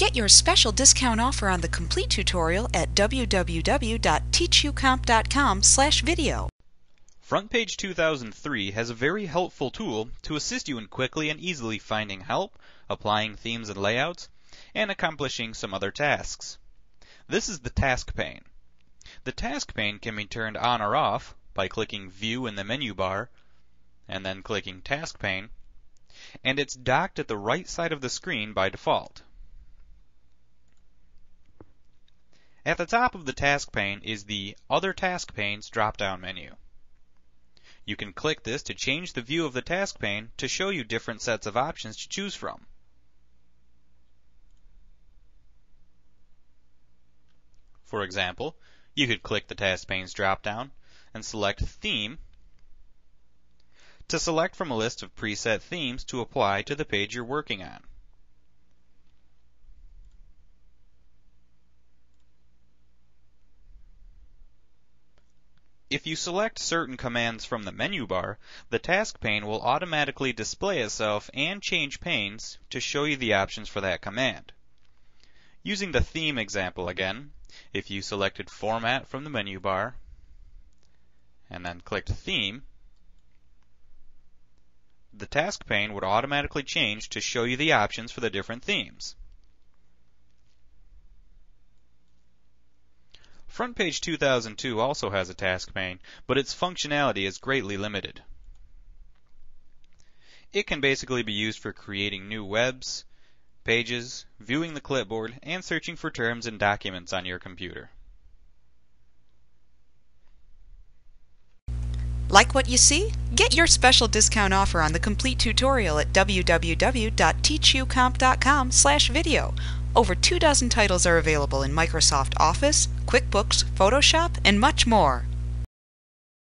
Get your special discount offer on the complete tutorial at www.teachUcomp.com/video. FrontPage 2003 has a very helpful tool to assist you in quickly and easily finding help, applying themes and layouts, and accomplishing some other tasks. This is the Task pane. The Task pane can be turned on or off by clicking View in the menu bar, and then clicking Task pane, and it's docked at the right side of the screen by default. At the top of the Task pane is the Other Task Panes drop-down menu. You can click this to change the view of the Task pane to show you different sets of options to choose from. For example, you could click the Task pane's drop-down and select Theme to select from a list of preset themes to apply to the page you're working on. If you select certain commands from the menu bar, the Task pane will automatically display itself and change panes to show you the options for that command. Using the theme example again, if you selected Format from the menu bar and then clicked Theme, the Task pane would automatically change to show you the options for the different themes. FrontPage 2002 also has a Task pane, but its functionality is greatly limited. It can basically be used for creating new webs, pages, viewing the clipboard, and searching for terms and documents on your computer. Like what you see? Get your special discount offer on the complete tutorial at www.teachucomp.com/video. Over 24 titles are available in Microsoft Office, QuickBooks, Photoshop, and much more.